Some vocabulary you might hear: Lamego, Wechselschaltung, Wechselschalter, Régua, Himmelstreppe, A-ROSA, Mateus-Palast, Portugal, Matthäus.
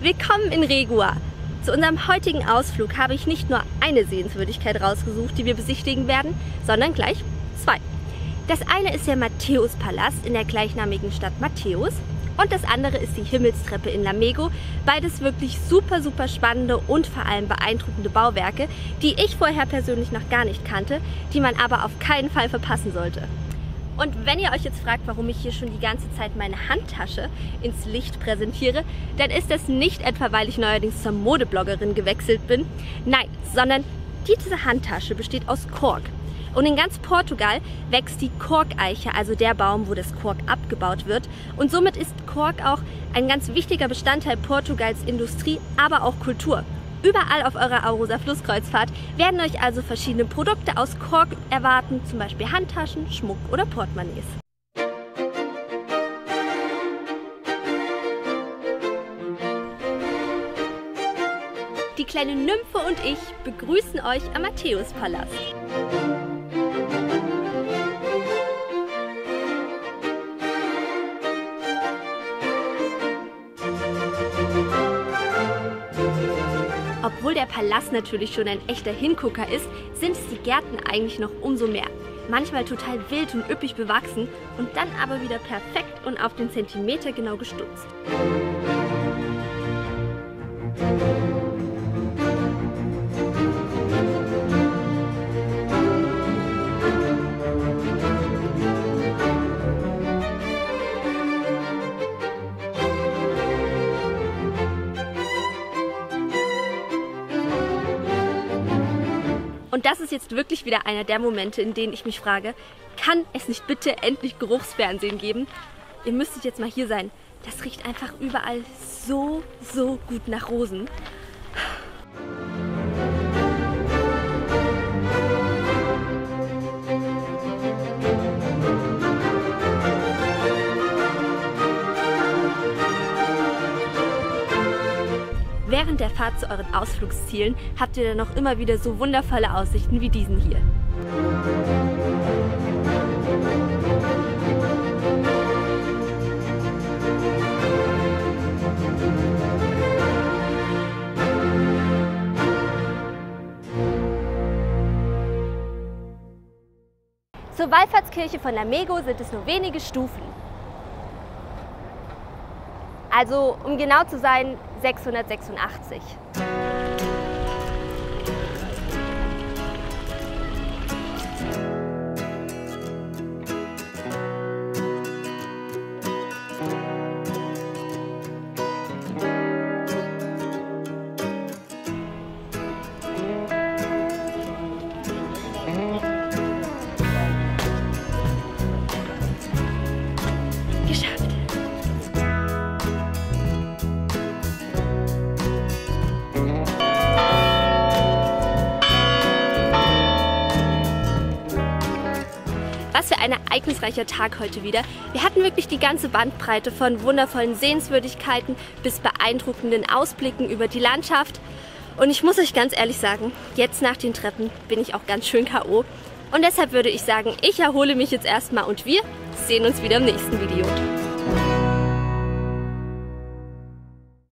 Willkommen in Regua! Zu unserem heutigen Ausflug habe ich nicht nur eine Sehenswürdigkeit rausgesucht, die wir besichtigen werden, sondern gleich zwei. Das eine ist der Mateus-Palast in der gleichnamigen Stadt Matthäus und das andere ist die Himmelstreppe in Lamego. Beides wirklich super, super spannende und vor allem beeindruckende Bauwerke, die ich vorher persönlich noch gar nicht kannte, die man aber auf keinen Fall verpassen sollte. Und wenn ihr euch jetzt fragt, warum ich hier schon die ganze Zeit meine Handtasche ins Licht präsentiere, dann ist das nicht etwa, weil ich neuerdings zur Modebloggerin gewechselt bin. Nein, sondern diese Handtasche besteht aus Kork. Und in ganz Portugal wächst die Korkeiche, also der Baum, wo das Kork abgebaut wird. Und somit ist Kork auch ein ganz wichtiger Bestandteil Portugals Industrie, aber auch Kultur. Überall auf eurer A-ROSA Flusskreuzfahrt werden euch also verschiedene Produkte aus Kork erwarten, zum Beispiel Handtaschen, Schmuck oder Portemonnaies. Die kleine Nymphe und ich begrüßen euch am Mateus-Palast. Obwohl der Palast natürlich schon ein echter Hingucker ist, sind es die Gärten eigentlich noch umso mehr. Manchmal total wild und üppig bewachsen und dann aber wieder perfekt und auf den Zentimeter genau gestutzt. Und das ist jetzt wirklich wieder einer der Momente, in denen ich mich frage, kann es nicht bitte endlich Geruchsfernsehen geben? Ihr müsstet jetzt mal hier sein. Das riecht einfach überall so, so gut nach Rosen. Während der Fahrt zu euren Ausflugszielen habt ihr dann noch immer wieder so wundervolle Aussichten wie diesen hier. Zur Wallfahrtskirche von Lamego sind es nur wenige Stufen. Also, um genau zu sein, 686. Was für ein ereignisreicher Tag heute wieder. Wir hatten wirklich die ganze Bandbreite von wundervollen Sehenswürdigkeiten bis beeindruckenden Ausblicken über die Landschaft. Und ich muss euch ganz ehrlich sagen, jetzt nach den Treppen bin ich auch ganz schön K.O. Und deshalb würde ich sagen, ich erhole mich jetzt erstmal und wir sehen uns wieder im nächsten Video.